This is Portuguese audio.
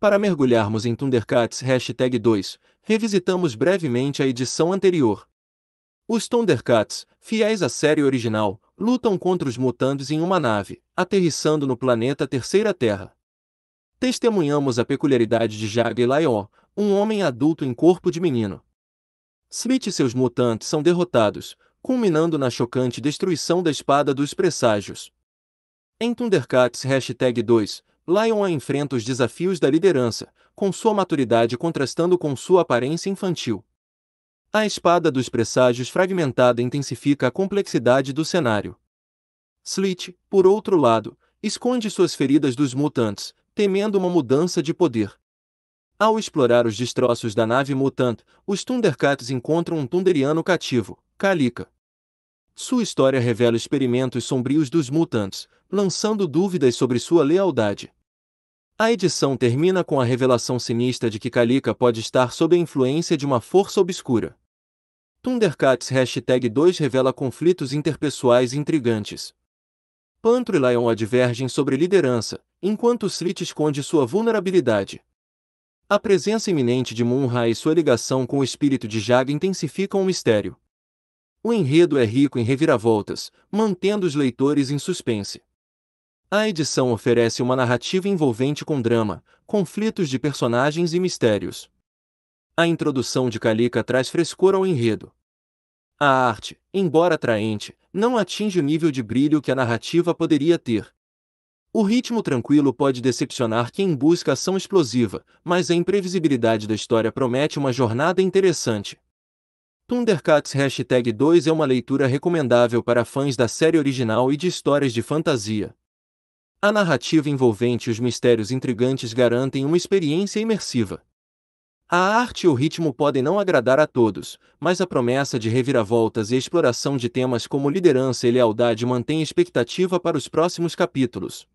Para mergulharmos em ThunderCats #2, revisitamos brevemente a edição anterior. Os ThunderCats, fiéis à série original, lutam contra os Mu'Tants em uma nave, aterrissando no planeta Terceira Terra. Testemunhamos a peculiaridade de Jaga e Lion-O, um homem adulto em corpo de menino. Sleet e seus Mu'Tants são derrotados, culminando na chocante destruição da Espada dos Presságios. Em ThunderCats #2, Lion-O enfrenta os desafios da liderança, com sua maturidade contrastando com sua aparência infantil. A Espada dos Presságios fragmentada intensifica a complexidade do cenário. Sleet, por outro lado, esconde suas feridas dos Mu'Tants, temendo uma mudança de poder. Ao explorar os destroços da nave Mu'Tant, os ThunderCats encontram um Thunderiano cativo, Kalika. Sua história revela experimentos sombrios dos Mu'Tants, lançando dúvidas sobre sua lealdade. A edição termina com a revelação sinistra de que Kalika pode estar sob a influência de uma força obscura. ThunderCats #2 revela conflitos interpessoais intrigantes. Panthro e Lion-O divergem sobre liderança, enquanto Sleet esconde sua vulnerabilidade. A presença iminente de Mumm-Ra e sua ligação com o espírito de Jaga intensificam o mistério. O enredo é rico em reviravoltas, mantendo os leitores em suspense. A edição oferece uma narrativa envolvente com drama, conflitos de personagens e mistérios. A introdução de Kalika traz frescor ao enredo. A arte, embora atraente, não atinge o nível de brilho que a narrativa poderia ter. O ritmo tranquilo pode decepcionar quem busca ação explosiva, mas a imprevisibilidade da história promete uma jornada interessante. ThunderCats #2 é uma leitura recomendável para fãs da série original e de histórias de fantasia. A narrativa envolvente e os mistérios intrigantes garantem uma experiência imersiva. A arte e o ritmo podem não agradar a todos, mas a promessa de reviravoltas e exploração de temas como liderança e lealdade mantém expectativa para os próximos capítulos.